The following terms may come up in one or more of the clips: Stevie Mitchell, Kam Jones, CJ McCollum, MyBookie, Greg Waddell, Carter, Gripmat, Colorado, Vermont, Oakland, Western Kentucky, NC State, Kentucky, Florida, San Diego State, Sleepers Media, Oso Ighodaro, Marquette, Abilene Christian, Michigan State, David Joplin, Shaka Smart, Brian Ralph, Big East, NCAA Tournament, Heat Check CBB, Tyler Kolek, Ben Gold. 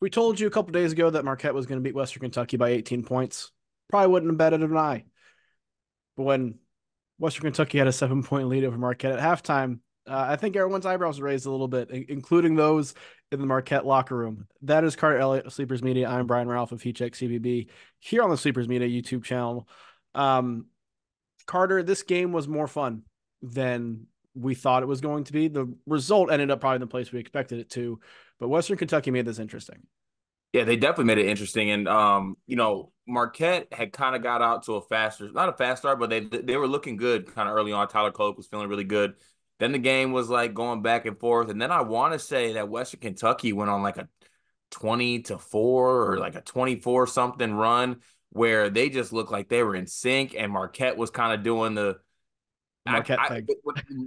we told you a couple days ago that Marquette was going to beat Western Kentucky by 18 points, probably wouldn't have betted an eye. But when Western Kentucky had a 7-point lead over Marquette at halftime, I think everyone's eyebrows raised a little bit, including those in the Marquette locker room. That is Carter Elliott, Sleepers Media. I'm Brian Ralph of Heat Check CBB here on the Sleepers Media YouTube channel. Carter, this game was more fun than we thought it was going to be. The result ended up probably in the place we expected it to, but Western Kentucky made this interesting. Yeah, they definitely made it interesting. And, you know, Marquette had kind of got out to a faster, not a fast start, but they were looking good kind of early on. Tyler Kolek was feeling really good. Then the game was like going back and forth. And then I want to say that Western Kentucky went on like a 20-4 or like a 24 something run where they just looked like they were in sync, and Marquette was kind of doing the Marquette thing.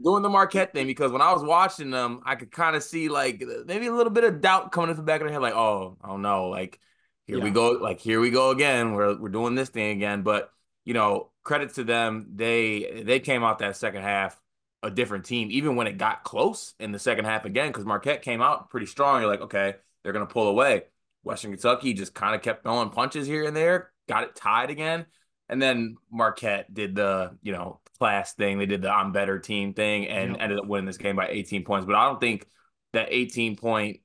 Doing the Marquette thing, because when I was watching them, I could kind of see like maybe a little bit of doubt coming into the back of their head, like, oh, I don't know, like here we go again. We're doing this thing again. But you know, credit to them, they came out that second half a different team, even when it got close in the second half again, because Marquette came out pretty strong. You're like, okay, they're gonna pull away. Western Kentucky just kind of kept throwing punches here and there, got it tied again. And then Marquette did the, you know, class thing. They did the I'm better team thing and ended up winning this game by 18 points. But I don't think that 18-point,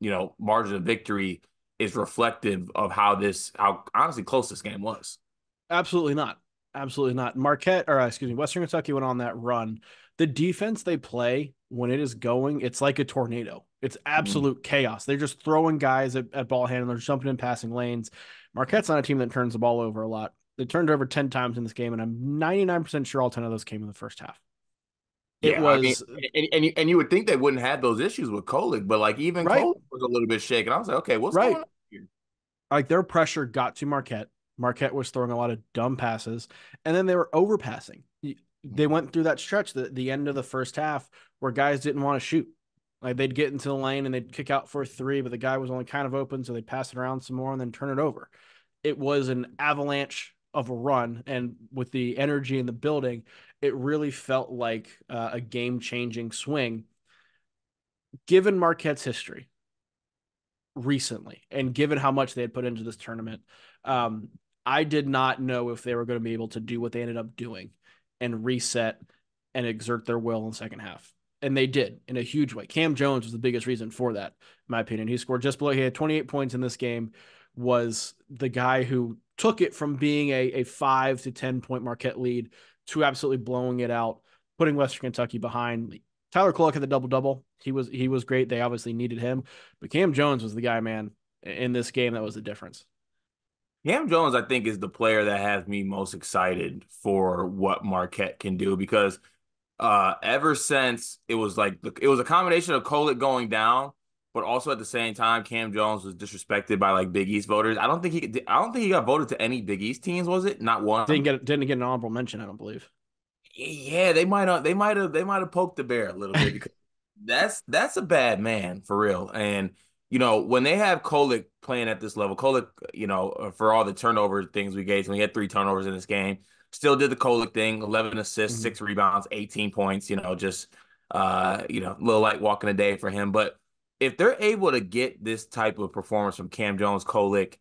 you know, margin of victory is reflective of how honestly close this game was. Absolutely not. Absolutely not. Western Kentucky went on that run. The defense they play when it is going, it's like a tornado. It's absolute chaos. They're just throwing guys at ball handlers, jumping in passing lanes. Marquette's not a team that turns the ball over a lot. They turned over 10 times in this game, and I'm 99% sure all 10 of those came in the first half. You would think they wouldn't have those issues with Kolek, but like even Kolek was a little bit shaken. I was like, okay, what's going on here? Like their pressure got to Marquette. Marquette was throwing a lot of dumb passes, and then they were overpassing. They went through that stretch, the end of the first half, where guys didn't want to shoot. Like they'd get into the lane and they'd kick out for a three, but the guy was only kind of open, so they'd pass it around some more and then turn it over. It was an avalanche of a run, and with the energy in the building, it really felt like a game-changing swing. Given Marquette's history recently, and given how much they had put into this tournament, I did not know if they were going to be able to do what they ended up doing and reset and exert their will in the second half. And they did in a huge way. Kam Jones was the biggest reason for that, in my opinion. He scored just below. He had 28 points in this game, was the guy who took it from being a 5 to 10 point Marquette lead to absolutely blowing it out, putting Western Kentucky behind. Tyler Kolek had the double-double. He was great. They obviously needed him, but Kam Jones was the guy, man, in this game. That was the difference. Kam Jones, I think, is the player that has me most excited for what Marquette can do, because ever since it was a combination of Kolek going down, but also at the same time, Kam Jones was disrespected by like Big East voters. I don't think he got voted to any Big East teams. Was it not one? Didn't get an honorable mention, I don't believe. Yeah, they might have poked the bear a little bit, because that's a bad man for real. And you know, when they have Kolek playing at this level, Kolek, you know, for all the turnover things we gave, so he had 3 turnovers in this game. Still did the Kolek thing: 11 assists, 6 rebounds, 18 points. You know, just you know, a little like walking a day for him, but. If they're able to get this type of performance from Kam Jones, Kolek,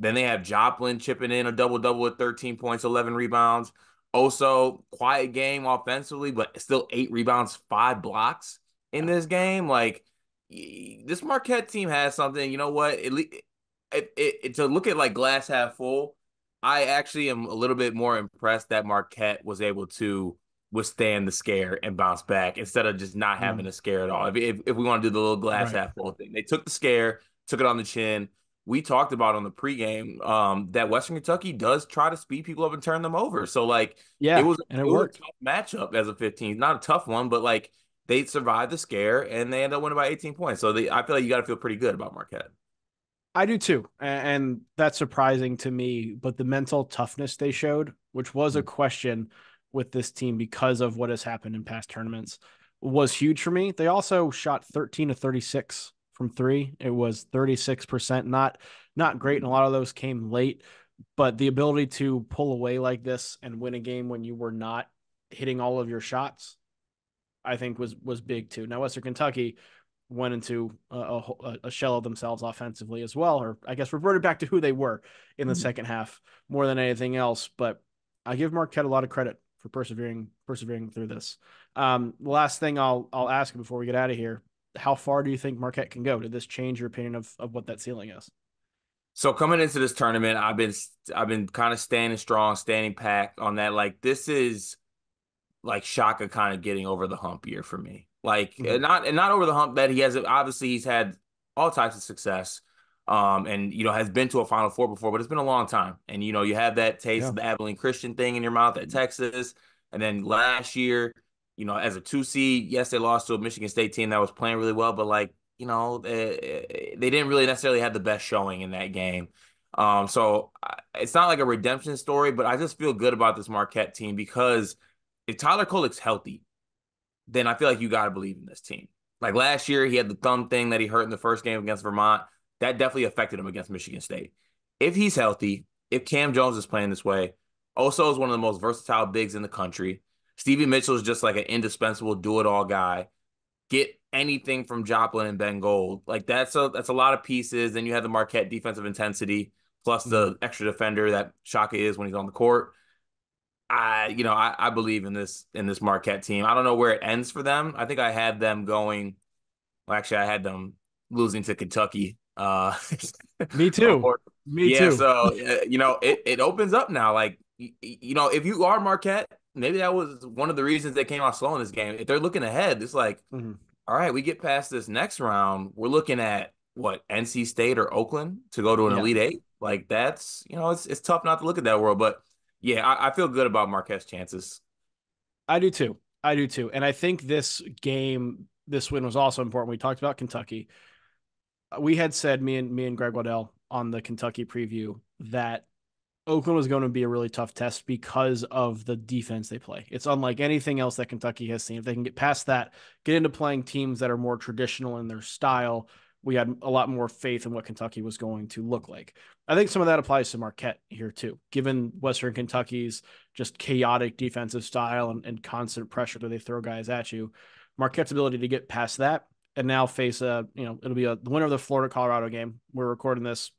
then they have Joplin chipping in a double-double with 13 points, 11 rebounds. Oso, quiet game offensively, but still 8 rebounds, 5 blocks in this game. Like, this Marquette team has something. You know what? To look at, like, glass half full, I actually am a little bit more impressed that Marquette was able to withstand the scare and bounce back, instead of just not having a scare at all. If we want to do the little glass half full thing, they took the scare, took it on the chin. We talked about on the pregame that Western Kentucky does try to speed people up and turn them over. So like, it was a tough matchup as a 15, not a tough one, but like they survived the scare and they end up winning by 18 points. So I feel like you got to feel pretty good about Marquette. I do too, and that's surprising to me. But the mental toughness they showed, which was a question with this team because of what has happened in past tournaments, was huge for me. They also shot 13 to 36 from 3. It was 36%, not great. And a lot of those came late, but the ability to pull away like this and win a game when you were not hitting all of your shots, I think was big too. Now, Western Kentucky went into a shell of themselves offensively as well, or I guess reverted back to who they were in the second half more than anything else. But I give Marquette a lot of credit for persevering through this. Last thing I'll ask before we get out of here, how far do you think Marquette can go? Did this change your opinion of what that ceiling is? So coming into this tournament, I've been kind of standing strong, standing pat on that. Like, this is like Shaka kind of getting over the hump year for me. Like, not over the hump that he has. Obviously, he's had all types of success, and has been to a Final Four before, but it's been a long time. And you have that taste of the Abilene Christian thing in your mouth at Texas, and then last year, as a 2 seed, yes, they lost to a Michigan State team that was playing really well, but like, they didn't really necessarily have the best showing in that game. So it's not like a redemption story, but I just feel good about this Marquette team, because if Tyler Kolek's healthy, then I feel like you got to believe in this team. Like last year, he had the thumb thing that he hurt in the first game against Vermont. That definitely affected him against Michigan State. If he's healthy, if Kam Jones is playing this way, Oso is one of the most versatile bigs in the country. Stevie Mitchell is just like an indispensable do-it-all guy. Get anything from Joplin and Ben Gold. Like, that's a lot of pieces. Then you have the Marquette defensive intensity, plus the extra defender that Shaka is when he's on the court. I believe in this Marquette team. I don't know where it ends for them. I think I had them going. Well, actually, I had them losing to Kentucky. Me too. Me too. So it opens up now. Like, if you are Marquette, maybe that was one of the reasons they came out slow in this game. If they're looking ahead, it's like, all right, we get past this next round, we're looking at what, NC State or Oakland to go to an Elite Eight. Like, that's it's tough not to look at that world, but. Yeah, I feel good about Marquette's chances. I do too. And I think this win was also important. We talked about Kentucky. We had said, me and Greg Waddell on the Kentucky preview, that Oakland was going to be a really tough test because of the defense they play. It's unlike anything else that Kentucky has seen. If they can get past that, get into playing teams that are more traditional in their style, we had a lot more faith in what Kentucky was going to look like. I think some of that applies to Marquette here too, given Western Kentucky's just chaotic defensive style and constant pressure that they throw guys at you. Marquette's ability to get past that and now face it'll be the winner of the Florida-Colorado game. We're recording this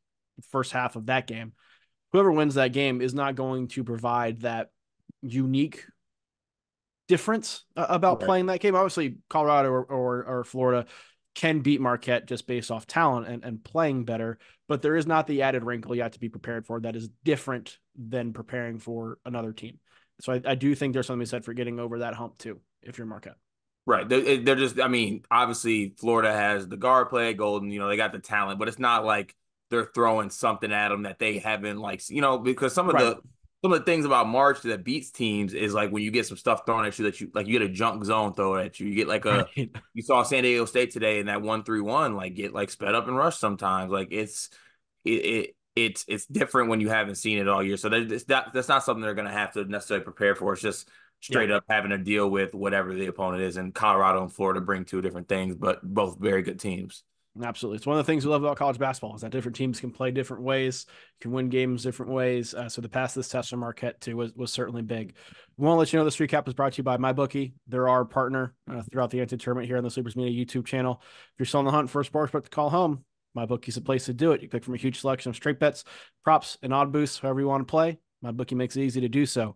first half of that game. Whoever wins that game is not going to provide that unique difference about playing that game. Obviously, Colorado or Florida can beat Marquette just based off talent and playing better, but there is not the added wrinkle you have to be prepared for that is different than preparing for another team. So I do think there's something said for getting over that hump too, if you're Marquette. Right. They're just, obviously Florida has the guard play, Golden, they got the talent, but it's not like they're throwing something at them that they haven't because some of the things about March that beats teams is like when you get some stuff thrown at you that you get a junk zone thrown at you. You get like you saw San Diego State today in that 1-3-1 get sped up and rushed sometimes. Like it's different when you haven't seen it all year. So that's not something they're going to have to necessarily prepare for. It's just straight up having to deal with whatever the opponent is. And Colorado and Florida bring two different things, but both very good teams. Absolutely. It's one of the things we love about college basketball is that different teams can play different ways, can win games different ways. So to pass this test from Marquette too was certainly big. We want to let you know this recap is brought to you by MyBookie. They're our partner throughout the NCAA tournament here on the Sleepers Media YouTube channel. If you're still on the hunt for a sports book to call home, MyBookie's the place to do it. You pick from a huge selection of straight bets, props, and odd boosts, however you want to play. MyBookie makes it easy to do so. You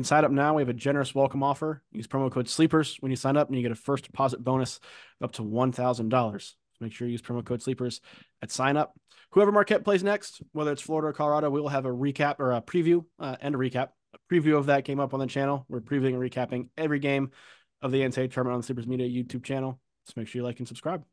can sign up now. We have a generous welcome offer. Use promo code SLEEPERS when you sign up, and you get a first deposit bonus up to $1,000. Make sure you use promo code SLEEPERS at sign up. Whoever Marquette plays next, whether it's Florida or Colorado, we will have a recap or a preview and a recap. A preview of that came up on the channel. We're previewing and recapping every game of the NCAA tournament on the SLEEPERS Media YouTube channel. So make sure you like and subscribe.